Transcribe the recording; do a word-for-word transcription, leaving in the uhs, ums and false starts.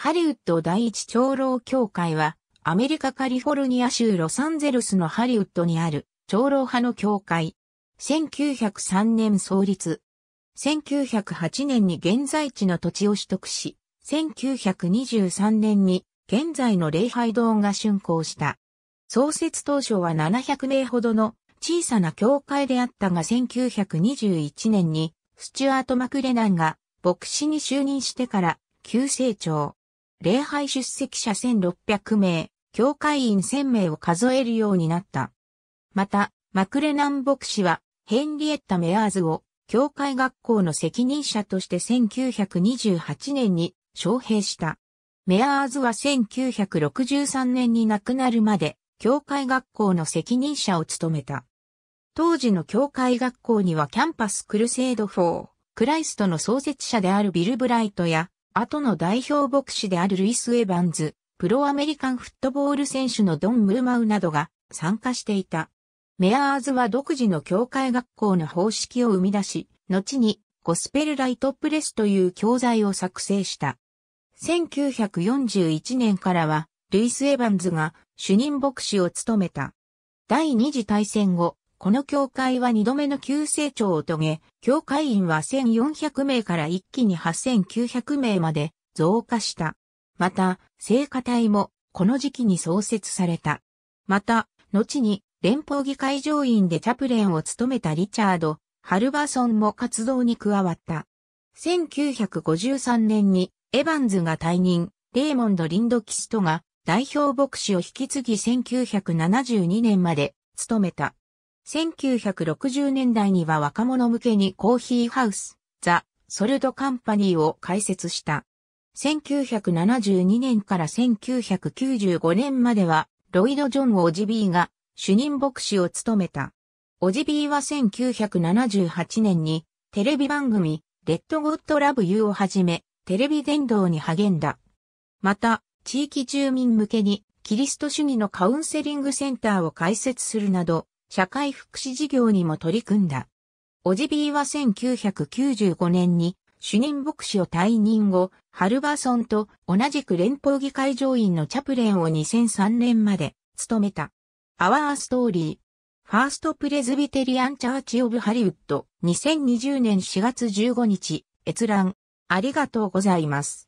ハリウッド第一長老教会は、アメリカカリフォルニア州ロサンゼルスのハリウッドにある長老派の教会。せんきゅうひゃくさんねん創立。せんきゅうひゃくはちねんに現在地の土地を取得し、せんきゅうひゃくにじゅうさんねんに現在の礼拝堂が竣工した。創設当初はななひゃくめいほどの小さな教会であったがせんきゅうひゃくにじゅういちねんにスチュアート・マクレナンが牧師に就任してから急成長。礼拝出席者せんろっぴゃくめい、教会員せんめいを数えるようになった。また、マクレナン牧師はヘンリエッタ・メアーズを教会学校の責任者としてせんきゅうひゃくにじゅうはちねんに招聘した。メアーズはせんきゅうひゃくろくじゅうさんねんに亡くなるまで教会学校の責任者を務めた。当時の教会学校にはキャンパスクルセイド・フォー・クライストの創設者であるビル・ブライトや、後の代表牧師であるルイス・エヴァンズ、プロアメリカンフットボール選手のドン・ムルマウなどが参加していた。メアーズは独自の教会学校の方式を生み出し、後にゴスペルライトプレスという教材を作成した。せんきゅうひゃくよんじゅういちねんからはルイス・エヴァンズが主任牧師を務めた。第二次大戦後、この教会はにどめの急成長を遂げ、教会員はせんよんひゃくめいから一気にはっせんきゅうひゃくめいまで増加した。また、聖歌隊もこの時期に創設された。また、後に、連邦議会上院でチャプレンを務めたリチャード・ハルバソンも活動に加わった。せんきゅうひゃくごじゅうさんねんにエヴァンズが退任、レーモンド・リンドキストが代表牧師を引き継ぎせんきゅうひゃくななじゅうにねんまで務めた。せんきゅうひゃくろくじゅうねんだいには若者向けにコーヒーハウス、ザ・ソルトカンパニーを開設した。せんきゅうひゃくななじゅうにねんからせんきゅうひゃくきゅうじゅうごねんまではロイド・ジョン・オジビーが主任牧師を務めた。オジビーはせんきゅうひゃくななじゅうはちねんにテレビ番組レッド・ゴッド・ラブ・ユーをはじめテレビ伝道に励んだ。また、地域住民向けにキリスト主義のカウンセリングセンターを開設するなど社会福祉事業にも取り組んだ。オジビーはせんきゅうひゃくきゅうじゅうごねんに主任牧師を退任後、ハルバソンと同じく連邦議会上院のチャプレンをにせんさんねんまで務めた。アワーストーリー。ファーストプレズビテリアンチャーチオブハリウッド。にせんにじゅうねんしがつじゅうごにち。閲覧。ありがとうございます。